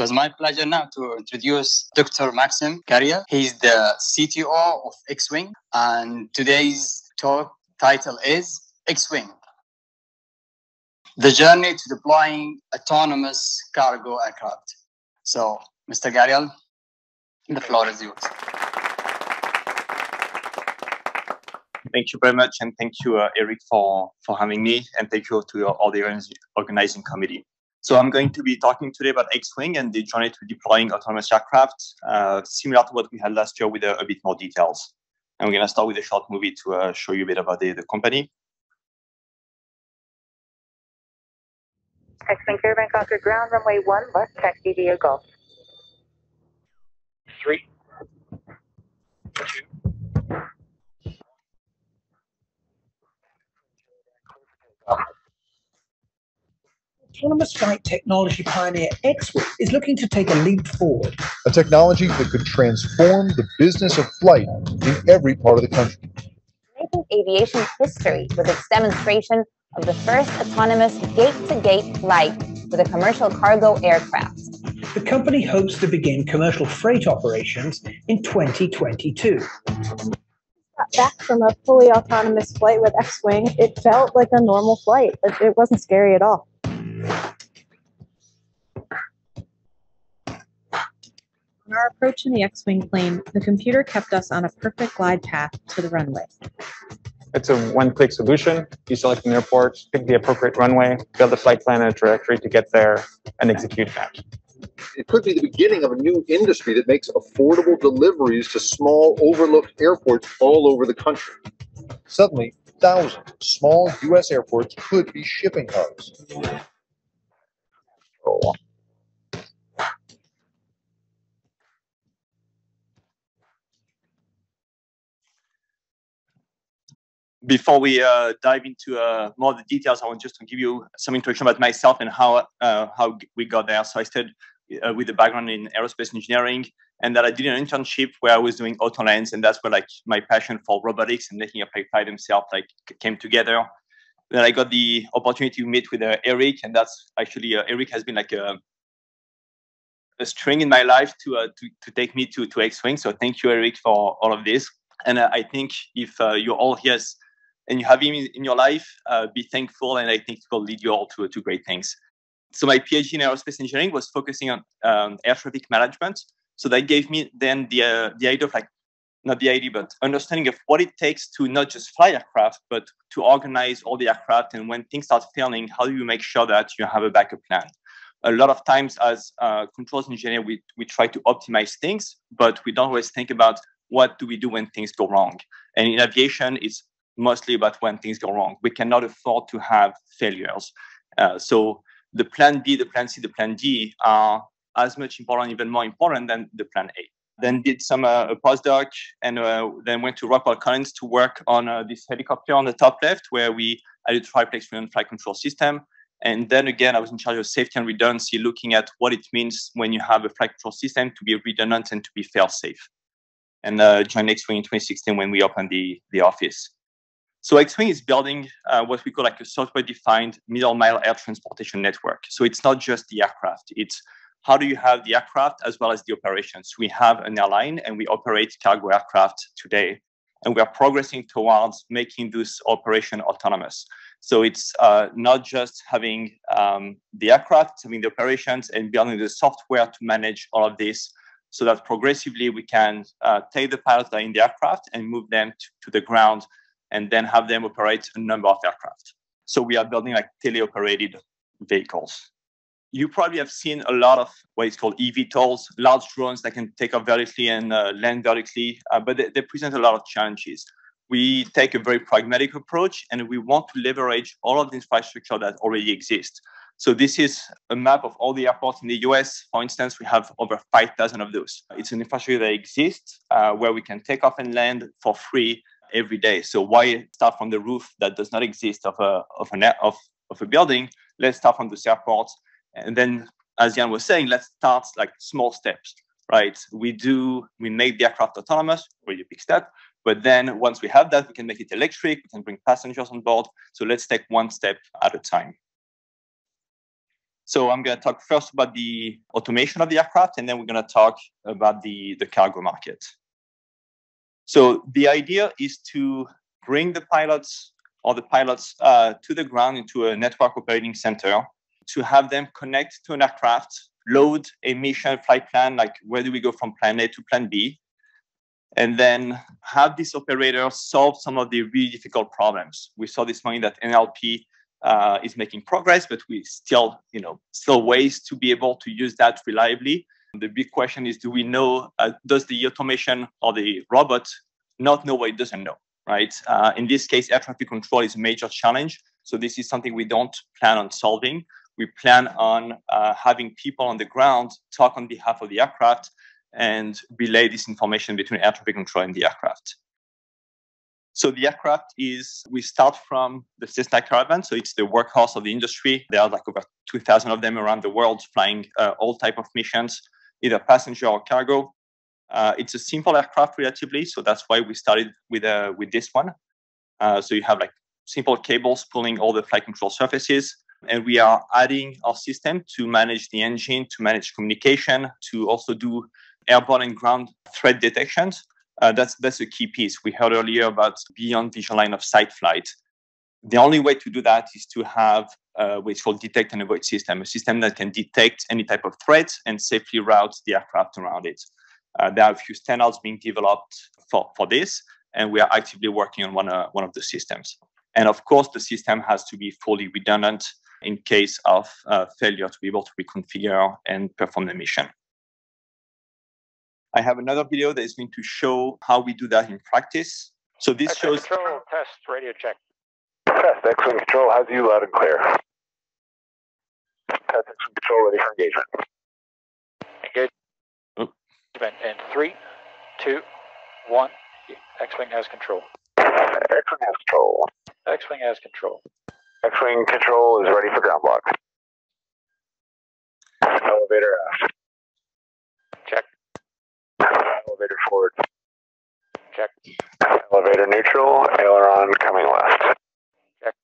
So it's my pleasure now to introduce Dr. Maxime Gariel. He's the CTO of Xwing, and today's talk title is Xwing: The Journey to Deploying Autonomous Cargo Aircraft. So, Mr. Gariel, the floor is yours. Thank you very much, and thank you, Eric, for having me, and thank you to all the organizing committee. So I'm going to be talking today about Xwing and the journey to deploying autonomous aircraft, similar to what we had last year with a bit more details. And we're going to start with a short movie to show you a bit about the company. Xwing Caravan Conquer ground, runway 1, left, taxi via Gulf. 3, 2. Autonomous flight technology pioneer Xwing is looking to take a leap forward. A technology that could transform the business of flight in every part of the country. Making aviation history with its demonstration of the first autonomous gate-to-gate flight with a commercial cargo aircraft. The company hopes to begin commercial freight operations in 2022. Back from a fully autonomous flight with Xwing, it felt like a normal flight. It wasn't scary at all. On our approach in the Xwing plane, the computer kept us on a perfect glide path to the runway. It's a one-click solution. You select an airport, pick the appropriate runway, build a flight plan and a directory to get there, and execute that. It could be the beginning of a new industry that makes affordable deliveries to small, overlooked airports all over the country. Suddenly, thousands of small U.S. airports could be shipping hubs. Before we dive into more of the details, I want just to give you some introduction about myself and how we got there. So I started with a background in aerospace engineering, and that I did an internship where I was doing Autolens, and that's where like my passion for robotics and making a plane fly themselves like came together. Then I got the opportunity to meet with Eric, and that's actually Eric has been like a string in my life to take me to Xwing. So thank you, Eric, for all of this. And I think if you're all here, and you have him in your life, be thankful, and I think it will lead you all to great things. So my PhD in aerospace engineering was focusing on air traffic management. So that gave me then the idea of like, not the idea, but understanding of what it takes to not just fly aircraft, but to organize all the aircraft. And when things start failing, how do you make sure that you have a backup plan? A lot of times as controls engineer, we try to optimize things, but we don't always think about what do we do when things go wrong. And in aviation, it's mostly about when things go wrong. We cannot afford to have failures. So the plan B, the plan C, the plan D are as much important, even more important than the plan A. Then did some a postdoc, and then went to Rockwell Collins to work on this helicopter on the top left, where we added triplex redundant flight control system. And then again, I was in charge of safety and redundancy, looking at what it means when you have a flight control system to be redundant and to be fail-safe. And joined Xwing in 2016 when we opened the office. So Xwing is building what we call like a software-defined middle-mile air transportation network. So it's not just the aircraft. It's how do you have the aircraft as well as the operations. We have an airline, and we operate cargo aircraft today. And we are progressing towards making this operation autonomous. So it's not just having the aircraft, having the operations, and building the software to manage all of this, so that progressively we can take the pilots that are in the aircraft and move them to the ground, and then have them operate a number of aircraft. So we are building like teleoperated vehicles. You probably have seen a lot of what is called eVTOLs, large drones that can take off vertically and land vertically, but they present a lot of challenges. We take a very pragmatic approach, and we want to leverage all of the infrastructure that already exists. So this is a map of all the airports in the US. For instance, we have over 5,000 of those. It's an infrastructure that exists where we can take off and land for free every day. So why start from the roof that does not exist of a building? Let's start from the airports. And then, as Jan was saying, let's start like small steps, right? We make the aircraft autonomous, really big step. But then once we have that, we can make it electric, we can bring passengers on board. So let's take one step at a time. So I'm going to talk first about the automation of the aircraft, and then we're going to talk about the cargo market. So the idea is to bring the pilots or to the ground into a network operating center to have them connect to an aircraft, load a mission flight plan, like where do we go from plan A to plan B, and then have this operator solve some of the really difficult problems. We saw this morning that NLP is making progress, but we still ways to be able to use that reliably. The big question is, do we know, does the automation or the robot not know what it doesn't know, right? In this case, air traffic control is a major challenge. So this is something we don't plan on solving. We plan on having people on the ground talk on behalf of the aircraft and relay this information between air traffic control and the aircraft. So the aircraft is, we start from the Cessna Caravan, so it's the workhorse of the industry. There are like over 2,000 of them around the world flying all type of missions, either passenger or cargo. It's a simple aircraft relatively, so that's why we started with this one. So you have like simple cables pulling all the flight control surfaces, and we are adding our system to manage the engine, to manage communication, to also do airborne and ground threat detections. That's a key piece. We heard earlier about beyond visual line of sight flight. The only way to do that is to have what is called detect and avoid system, a system that can detect any type of threat and safely route the aircraft around it. There are a few standards being developed for this, and we are actively working on one of the systems. And of course, the system has to be fully redundant in case of failure to be able to reconfigure and perform the mission. I have another video that is going to show how we do that in practice. So this shows... Control, test, radio check. Test, Xwing Control, has you loud and clear. Test, Xwing Control, ready for engagement. Engage. Oh. And 3, 2, 1, Xwing has control. Xwing has control. Xwing has control. Xwing Control is ready for ground block. Elevator aft. Check. Elevator forward. Check. Elevator neutral. Aileron coming left. Check.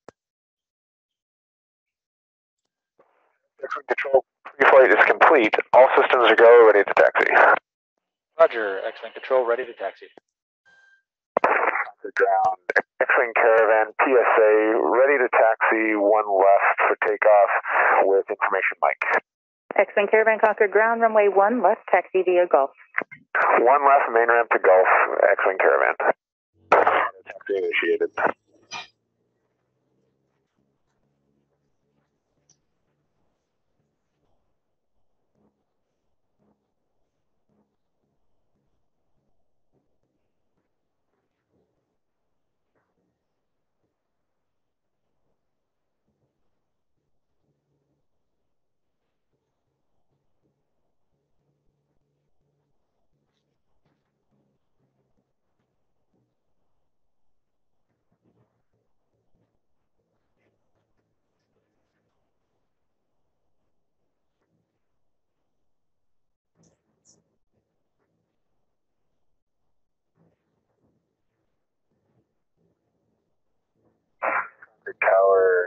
Xwing Control, pre-flight is complete. All systems are go, ready to taxi. Roger. Xwing Control, ready to taxi. The ground. Xwing Caravan, PSA, ready to taxi. One left for takeoff with information mic. Xwing Caravan, Concord ground, runway 1 left, taxi via Gulf. 1 left, main ramp to Gulf, Xwing Caravan. Taxi initiated. Tower,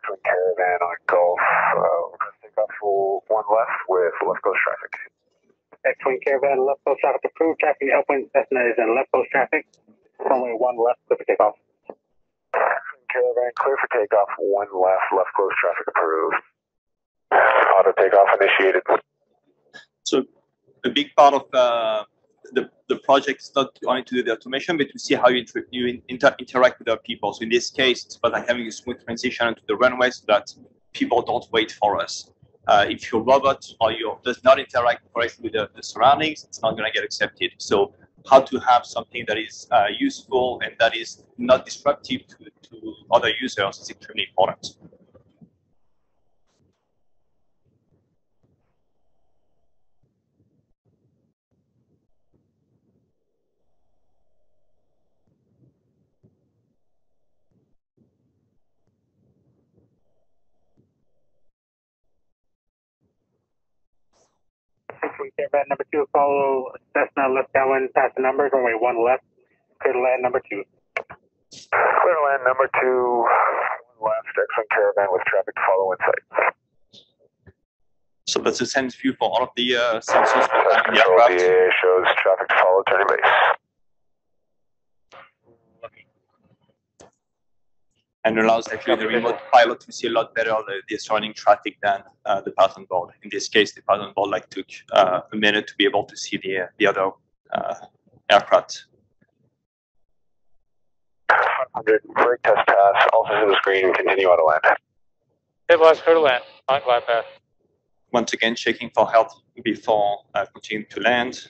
Xwing Caravan on Gulf, take off full 1 left with left coast traffic. Xwing Caravan, left coast traffic approved, tracking upwind Cessna is in left coast traffic, runway 1 left, clear for takeoff. Xwing Caravan, clear for takeoff, 1 left, left coast traffic approved. Auto takeoff initiated. So a big part of the project is not only to do the automation, but to see how you interact with other people. So in this case, it's about like having a smooth transition into the runway so that people don't wait for us. If your robot or does not interact correctly with the surroundings, it's not going to get accepted. So how to have something that is useful and that is not disruptive to other users is extremely important. Caravan number 2, follow Cessna left downwind, pass the numbers, runway 1 left, clear to land number 2. Clear to land number 2, 1 left, Xwing Caravan with traffic to follow in sight. So that's a sense view for all of the sensors behind the aircraft. LBA shows traffic to follow, turning base. Okay. And allows actually the remote pilot to see a lot better the surrounding traffic than the person on board. In this case, the person on board like took a minute to be able to see the other aircraft. 500, brake test pass, also to the screen, and continue on to land. Stabilize, go to land, on glide path. Once again, checking for health before continuing to land.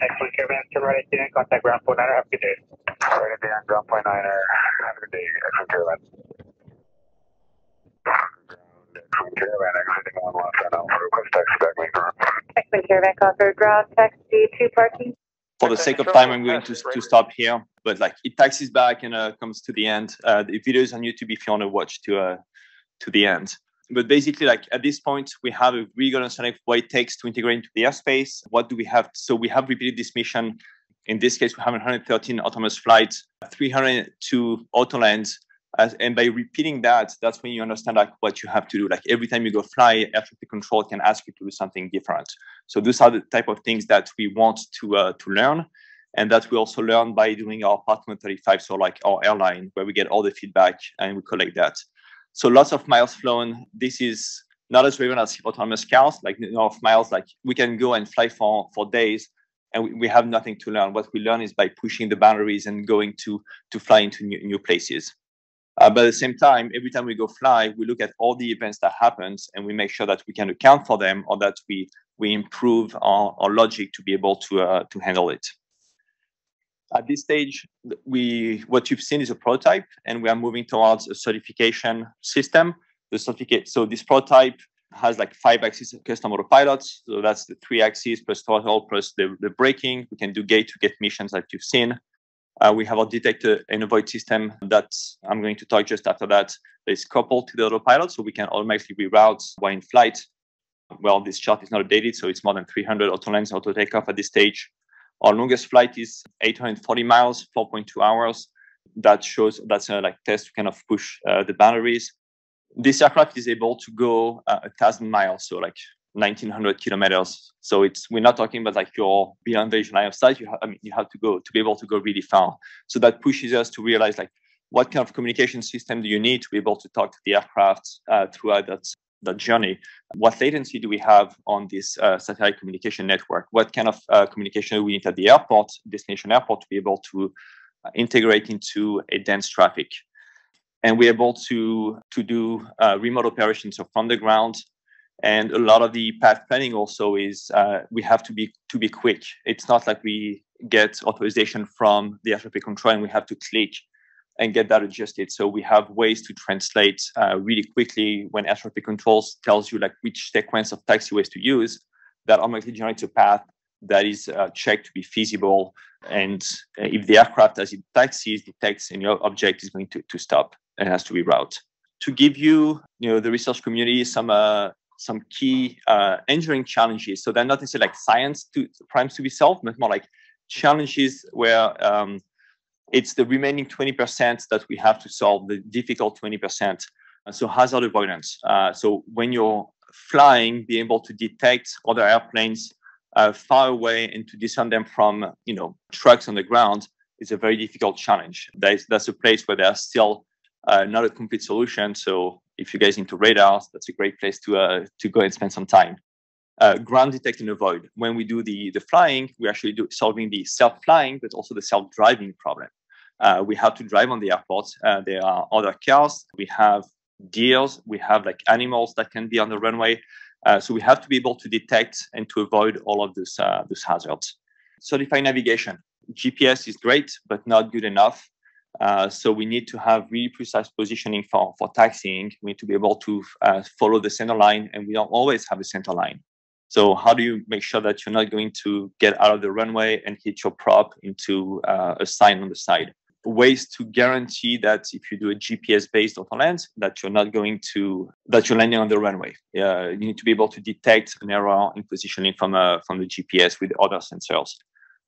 Excellent, Caravan, turn right at 10, contact ground 49er, have a good day. Right at 10, ground 49er, have a good day, excellent, Caravan. Excellent, Caravan, exiting on left right now, request taxi back main ground. Excellent, Caravan, contact ground, taxi to parking. For the sake of time, I'm going to stop here, but like it taxis back and comes to the end. The video is on YouTube if you want to watch to the end. But basically, like at this point, we have a really good understanding of what it takes to integrate into the airspace. What do we have? So we have repeated this mission. In this case, we have 113 autonomous flights, 302 autolands. And by repeating that, that's when you understand like what you have to do. Like every time you go fly, air traffic control can ask you to do something different. So those are the type of things that we want to learn. And that we also learn by doing our Partner 35, so like our airline, where we get all the feedback and we collect that. So lots of miles flown. This is not as relevant as autonomous cars, like the number of miles, like we can go and fly for days and we have nothing to learn. What we learn is by pushing the boundaries and going to fly into new places. But at the same time, every time we go fly, we look at all the events that happens and we make sure that we can account for them or that we improve our logic to be able to handle it. At this stage, what you've seen is a prototype, and we are moving towards a certification system. The certificate, so this prototype has like 5 axes of custom autopilots. So that's the 3 axes plus throttle plus the braking. We can do gate-to-gate missions like you've seen. We have our detector and avoid system that I'm going to talk just after that. It's coupled to the autopilot, so we can automatically reroute while in flight. Well, this chart is not updated, so it's more than 300 autolands auto takeoff at this stage. Our longest flight is 840 miles, 4.2 hours. That shows that's a like test to kind of push the boundaries. This aircraft is able to go 1,000 miles, so like 1,900 kilometers. So it's we're not talking about like your beyond vision line of sight. You have to go to be able to go really far. So that pushes us to realize like what kind of communication system do you need to be able to talk to the aircraft throughout that journey. What latency do we have on this satellite communication network? What kind of communication do we need at the airport, destination airport, to be able to integrate into a dense traffic? And we're able to do remote operations, so from the ground. And a lot of the path planning also is we have to be quick. It's not like we get authorization from the air traffic control and we have to click and get that adjusted. So we have ways to translate really quickly when air traffic controls tells you like which sequence of taxiways to use, that automatically generates a path that is checked to be feasible. And if the aircraft as it taxis detects any object is going to stop and has to reroute. To give you the research community some key engineering challenges. So they're not necessarily like science problems to be solved, but more like challenges where it's the remaining 20% that we have to solve, the difficult 20%. So hazard avoidance. So when you're flying, be able to detect other airplanes far away and to discern them from trucks on the ground is a very difficult challenge. That's a place where there's still not a complete solution. So if you guys into radars, that's a great place to go and spend some time. Ground detect and avoid. When we do the flying, we're actually solving the self-flying, but also the self-driving problem. We have to drive on the airport. There are other cars. We have deers. We have like animals that can be on the runway. So we have to be able to detect and to avoid all of those hazards. Certified navigation. GPS is great, but not good enough. So we need to have really precise positioning for taxiing. We need to be able to follow the center line, and we don't always have a center line. So how do you make sure that you're not going to get out of the runway and hit your prop into a sign on the side? ways to guarantee that if you do a GPS-based auto land, that you're not going to, that you're landing on the runway. You need to be able to detect an error in positioning from the GPS with other sensors.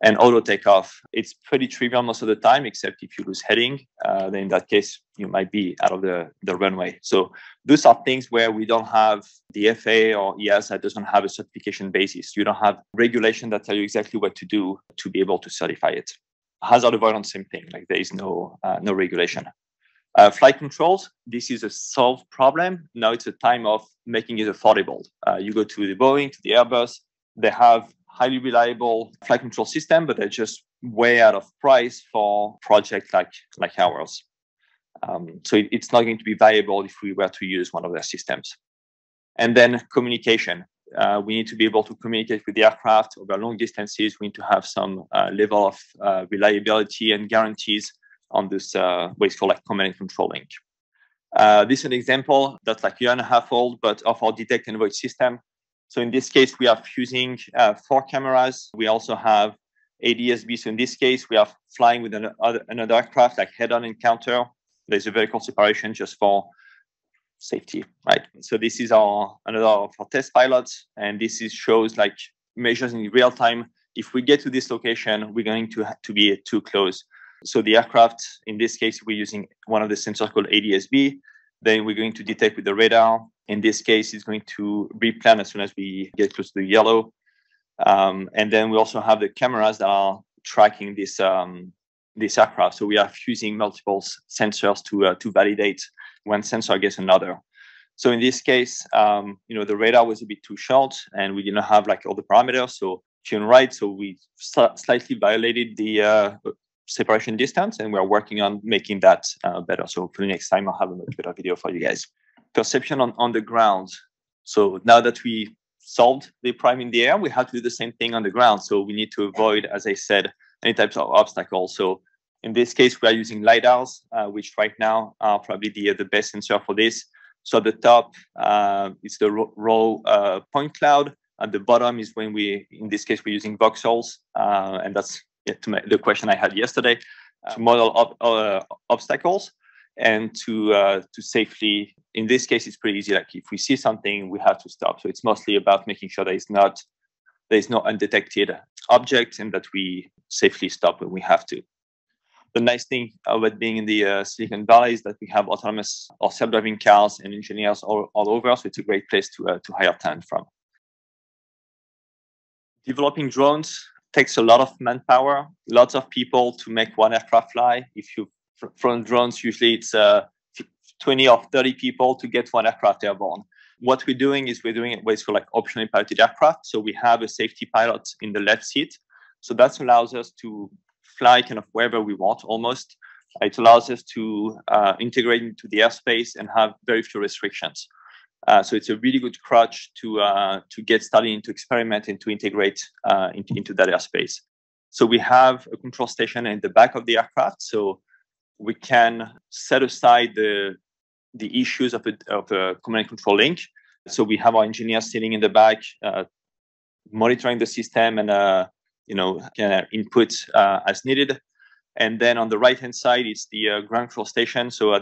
And auto takeoff, it's pretty trivial most of the time, except if you lose heading, then in that case, you might be out of the runway. So those are things where we don't have the FAA or EASA doesn't have a certification basis. You don't have regulation that tell you exactly what to do to be able to certify it. Hazard avoidance, same thing. Like there is no regulation. Flight controls, this is a solved problem. Now it's a time of making it affordable. You go to the Boeing, to the Airbus, they have highly reliable flight control system, but they're just way out of price for projects like ours. So it's not going to be viable if we were to use one of their systems. And then communication. We need to be able to communicate with the aircraft over long distances. We need to have some level of reliability and guarantees on this, what is called like command and control link. This is an example that's like a year and a half old, but of our detect and avoid system. So in this case, we are fusing 4 cameras. We also have ADS-B. So in this case, we are flying with another aircraft, like head-on encounter. There's a vertical separation just for safety, right? So this is another for test pilots. And this shows like measures in real time. If we get to this location, we're going to have to be too close. So the aircraft, in this case, we're using one of the sensors called ADS-B. Then we're going to detect with the radar. In this case, it's going to replan as soon as we get close to the yellow. And then we also have the cameras that are tracking this aircraft. So we are fusing multiple sensors to validate one sensor against another. So in this case, the radar was a bit too short and we didn't have like all the parameters. So turn right. So we slightly violated the separation distance, and we're working on making that better. So hopefully next time I'll have a much better video for you guys. Perception on the ground. So now that we solved the prime in the air, we have to do the same thing on the ground. So we need to avoid, as I said, any types of obstacles. So in this case, we are using LIDARs, which right now are probably the best sensor for this. So at the top, it's the raw point cloud. At the bottom is when we're using voxels. And that's the question I had yesterday, to model obstacles. And to safely, in this case, it's pretty easy. Like if we see something, we have to stop. So it's mostly about making sure that there's no undetected objects and that we safely stop when we have to. The nice thing about being in the Silicon Valley is that we have autonomous or self-driving cars and engineers all over. So it's a great place to hire talent from. Developing drones takes a lot of manpower, lots of people to make one aircraft fly. If you from drones, usually it's 20 or 30 people to get one aircraft airborne. What we're doing is we're doing it what's called like optionally piloted aircraft. So we have a safety pilot in the left seat. So that allows us to fly kind of wherever we want almost. It allows us to integrate into the airspace and have very few restrictions. So it's a really good crutch to get started into experiment and to integrate into that airspace. So we have a control station in the back of the aircraft. So we can set aside the issues of a command and control link. So we have our engineers sitting in the back, monitoring the system and can input as needed. And then on the right-hand side, it's the ground control station. So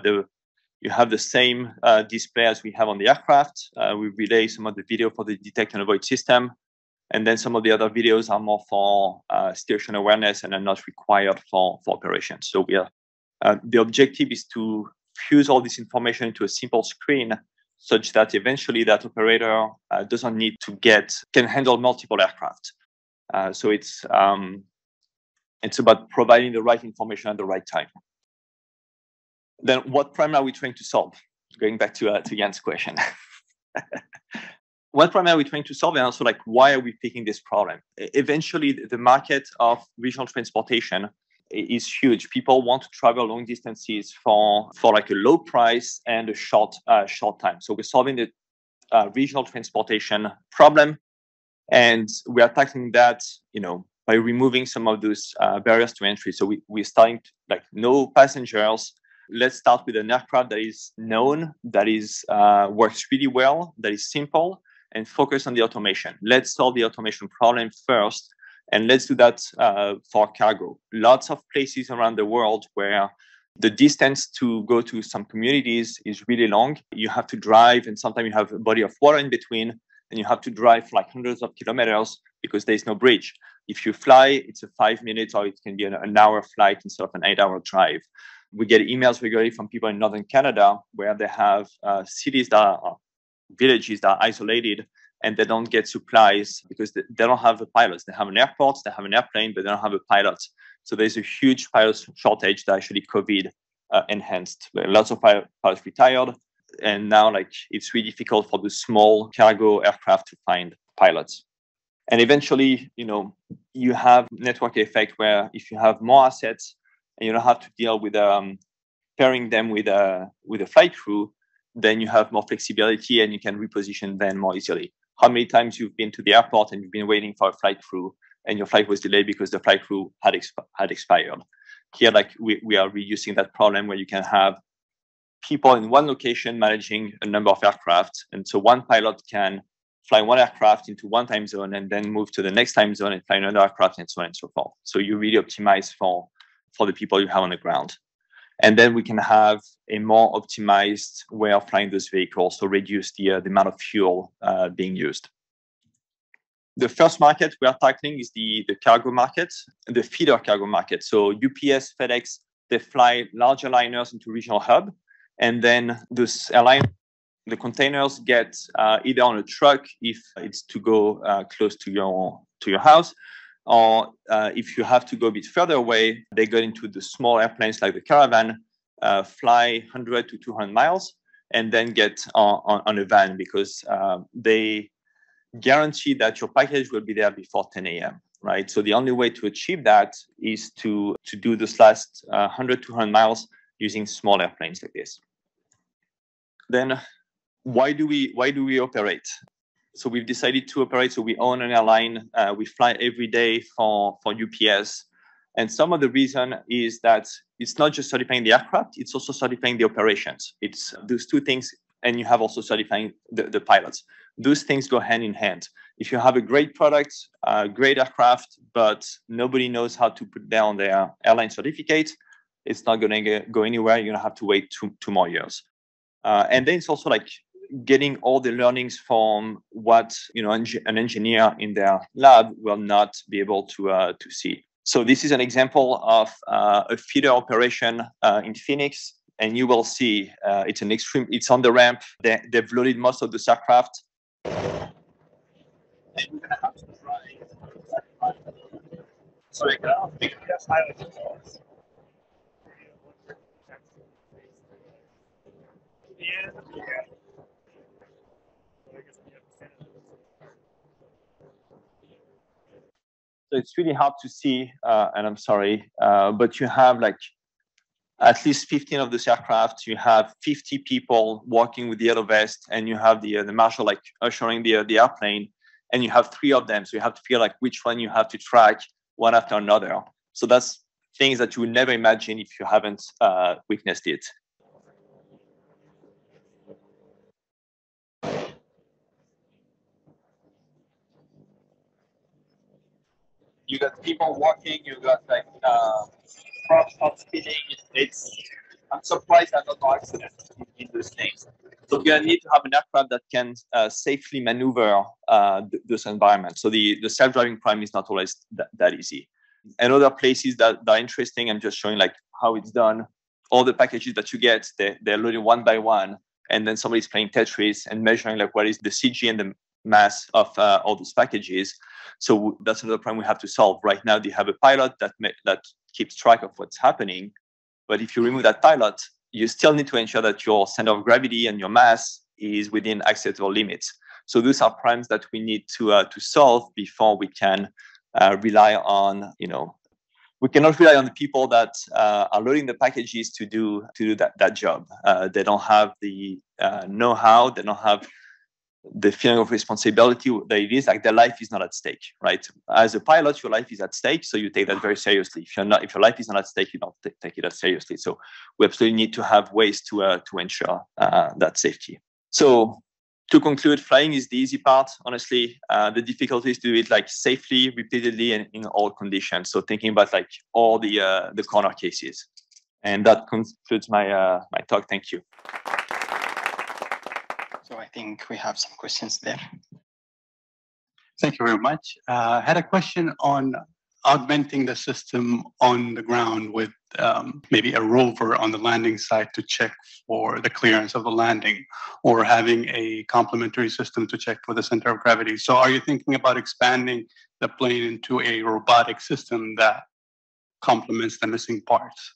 you have the same display as we have on the aircraft. We relay some of the video for the detect and avoid system. And then some of the other videos are more for situation awareness and are not required for operations. So we are the objective is to fuse all this information into a simple screen such that eventually that operator doesn't need to can handle multiple aircraft. So it's about providing the right information at the right time. Then what problem are we trying to solve? Going back to Jan's question. What problem are we trying to solve? And also like, why are we picking this problem? Eventually the market of regional transportation is huge. People want to travel long distances for like a low price and a short time. So we're solving the regional transportation problem, and we are tackling that by removing some of those barriers to entry. So we're starting to, like, no passengers. Let's start with an aircraft that is known, that is works really well, that is simple, and focus on the automation. Let's solve the automation problem first. And let's do that for cargo. Lots of places around the world where the distance to go to some communities is really long. You have to drive, and sometimes you have a body of water in between, and you have to drive for like hundreds of kilometers because there's no bridge. If you fly, it's a 5 minutes, or it can be an hour flight instead of an 8-hour drive. We get emails regularly from people in Northern Canada where they have cities that are villages that are isolated, and they don't get supplies because they don't have a pilot. They have an airport, they have an airplane, but they don't have a pilot. So there's a huge pilot shortage that actually COVID enhanced. Lots of pilots retired, and now like it's really difficult for the small cargo aircraft to find pilots. And eventually, you know, you have network effect where if you have more assets and you don't have to deal with pairing them with a flight crew, then you have more flexibility and you can reposition them more easily. How many times you've been to the airport and you've been waiting for a flight crew and your flight was delayed because the flight crew had expired? Here, like we are reducing that problem where you can have people in one location managing a number of aircraft. And so one pilot can fly one aircraft into one time zone and then move to the next time zone and fly another aircraft, and so on and so forth. So you really optimize for the people you have on the ground. And then we can have a more optimized way of flying this vehicle, so reduce the amount of fuel being used. The first market we are tackling is the cargo market, the feeder cargo market. So UPS, FedEx, they fly larger liners into regional hub, and then this airline, the containers get either on a truck if it's to go close to your house, or if you have to go a bit further away, they get into the small airplanes like the Caravan, fly 100 to 200 miles, and then get on a van because they guarantee that your package will be there before 10 a.m., right? So the only way to achieve that is to do this last 100, 200 miles using small airplanes like this. Then why do we operate? So we've decided to operate. So we own an airline. We fly every day for UPS. And some of the reason is that it's not just certifying the aircraft, it's also certifying the operations. It's those two things. And you have also certifying the pilots. Those things go hand in hand. If you have a great product, great aircraft, but nobody knows how to put down their airline certificate, it's not going to go anywhere. You're going to have to wait two more years. And then it's also like getting all the learnings from what, you know, an engineer in their lab will not be able to see. So this is an example of a feeder operation in Phoenix, and you will see it's an extreme. It's on the ramp. They've loaded most of the aircraft. So it's really hard to see, and I'm sorry, but you have like at least 15 of these aircraft. You have 50 people walking with the yellow vest, and you have the marshal like ushering the airplane, and you have 3 of them. So you have to feel like which one you have to track one after another. So that's things that you would never imagine if you haven't witnessed it. You got people walking, you got like props not spinning. I'm surprised I got no accident in those things. So you need to have an aircraft that can safely maneuver this environment. So the self-driving prime is not always that easy. And other places that are interesting, I'm just showing like how it's done. All the packages that you get, they're loaded one by one. And then somebody's playing Tetris and measuring like what is the CG and the mass of all those packages. So that's another problem we have to solve. Right now, they have a pilot that keeps track of what's happening. But if you remove that pilot, you still need to ensure that your center of gravity and your mass is within acceptable limits. So those are problems that we need to solve before we can rely on, you know, we cannot rely on the people that are loading the packages to do that job. They don't have the know-how, they don't have the feeling of responsibility that it is, like their life is not at stake, right? As a pilot, your life is at stake, so you take that very seriously. If your life is not at stake, you don't take it as seriously. So we absolutely need to have ways to ensure that safety. So to conclude, flying is the easy part. Honestly, the difficulty is to do it like safely, repeatedly, and in all conditions. So thinking about like all the corner cases. And that concludes my my talk. Thank you. So I think we have some questions there. Thank you very much. I had a question on augmenting the system on the ground with maybe a rover on the landing site to check for the clearance of the landing, or having a complementary system to check for the center of gravity. So are you thinking about expanding the plane into a robotic system that complements the missing parts?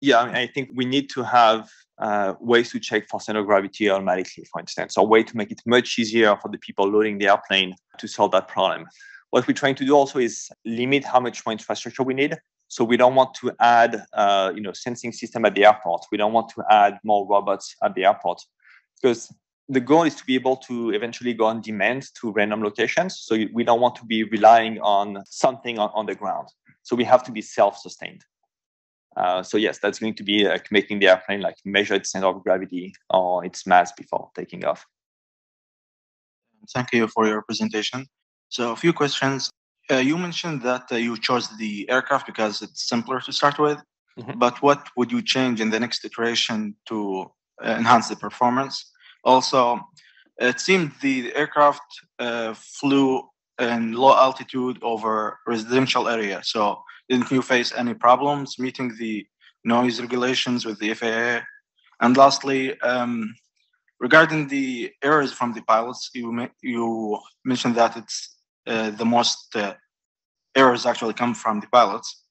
Yeah, I think we need to have ways to check for center of gravity automatically, for instance, or a way to make it much easier for the people loading the airplane to solve that problem. What we're trying to do also is limit how much more infrastructure we need. So we don't want to add, sensing system at the airport. We don't want to add more robots at the airport, because the goal is to be able to eventually go on demand to random locations. So we don't want to be relying on something on the ground. So we have to be self-sustained. So yes, that's going to be like making the airplane like measure its center of gravity or its mass before taking off. Thank you for your presentation. So a few questions. You mentioned that you chose the aircraft because it's simpler to start with, but what would you change in the next iteration to enhance the performance? Also, it seemed the aircraft flew in low altitude over residential area. So didn't you face any problems meeting the noise regulations with the FAA? And lastly, regarding the errors from the pilots, you mentioned that it's the most errors actually come from the pilots.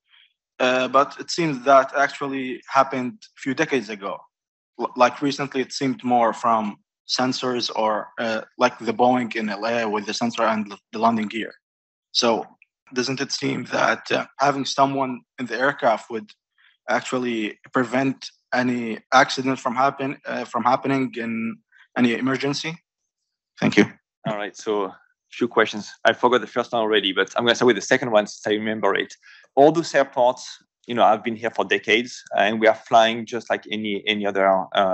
But it seems that actually happened a few decades ago. Like recently, it seemed more from sensors or like the Boeing in LA with the sensor and the landing gear. So doesn't it seem that having someone in the aircraft would actually prevent any accident from happening in any emergency? Thank you. All right, so a few questions. I forgot the first one already, but I'm going to start with the second one since I remember it. All those airports, I've been here for decades, and we are flying just like any other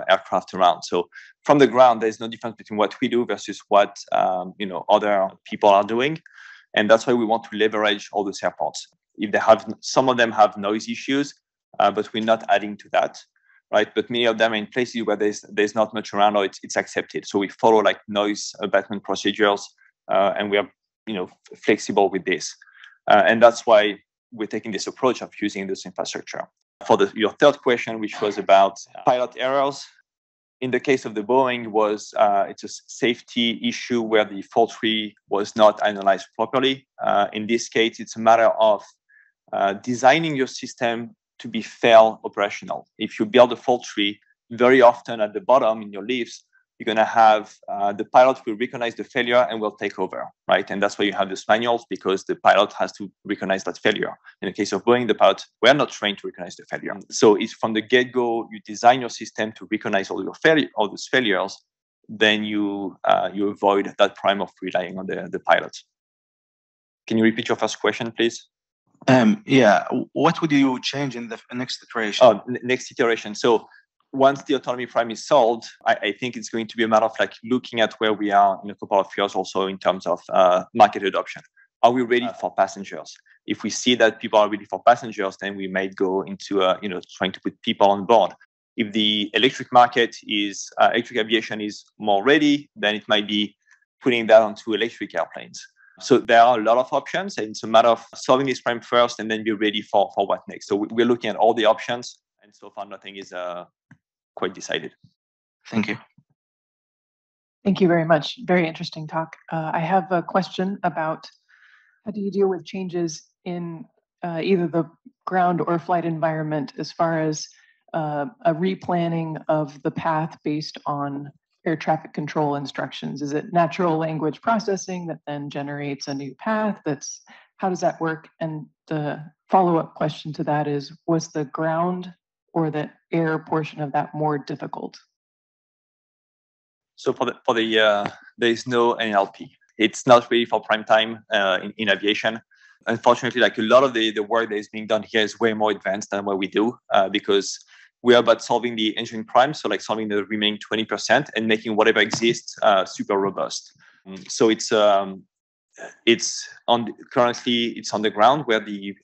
aircraft around. So from the ground, there's no difference between what we do versus what other people are doing. And that's why we want to leverage all those airports. If they have, some of them have noise issues, but we're not adding to that, right? But many of them are in places where there's not much around, or it's accepted. So we follow like noise abatement procedures, and we are flexible with this, and that's why we're taking this approach of using this infrastructure. For your third question, which was about pilot errors. In the case of the Boeing, it's a safety issue where the fault tree was not analyzed properly. In this case, it's a matter of designing your system to be fail operational. If you build a fault tree, very often at the bottom in your leaves, you're going to have the pilot will recognize the failure and will take over, right? And that's why you have these manuals, because the pilot has to recognize that failure. In the case of Boeing, the pilots were not trained to recognize the failure. So if from the get-go you design your system to recognize all those failures, then you avoid that problem of relying on the pilot. Can you repeat your first question, please? Yeah. What would you change in the next iteration? Oh, next iteration. So once the autonomy problem is solved, I think it's going to be a matter of like looking at where we are in a couple of years also in terms of market adoption. Are we ready for passengers? If we see that people are ready for passengers, then we might go into trying to put people on board. If the electric aviation is more ready, then it might be putting that onto electric airplanes. So there are a lot of options, and it's a matter of solving this problem first and then be ready for what next. So we're looking at all the options, and so far nothing is quite decided. Thank you. Thank you very much. Very interesting talk. I have a question about how do you deal with changes in either the ground or flight environment as far as a replanning of the path based on air traffic control instructions? Is it natural language processing that then generates a new path? How does that work? And the follow-up question to that is, was the ground or the air portion of that more difficult? So for the there is no NLP. It's not really for prime time in aviation. Unfortunately, like a lot of the work that is being done here is way more advanced than what we do because We are about solving the engineering prime, so like solving the remaining 20% and making whatever exists super robust. So it's on the ground where the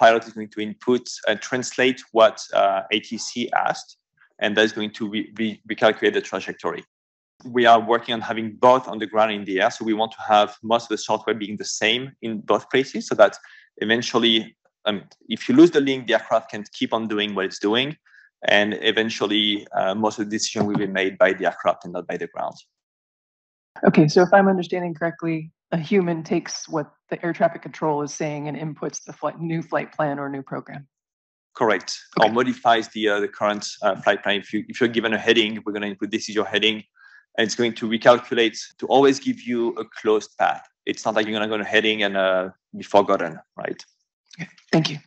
pilot is going to input and translate what ATC asked, and that's going to recalculate the trajectory. We are working on having both on the ground and in the air, so we want to have most of the software being the same in both places, so that eventually, if you lose the link, the aircraft can keep on doing what it's doing, and eventually most of the decision will be made by the aircraft and not by the ground. Okay, so if I'm understanding correctly, a human takes what the air traffic control is saying and inputs the new flight plan or new program. Correct. Okay. Or modifies the current flight plan. If you're given a heading, we're going to input this is your heading, and it's going to recalculate to always give you a closed path. It's not like you're going to go to heading and be forgotten, right? Okay. Thank you.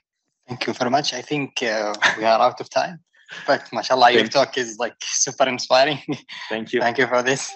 Thank you very much. I think we are out of time. But mashallah, your talk is like super inspiring. Thank you. Thank you for this.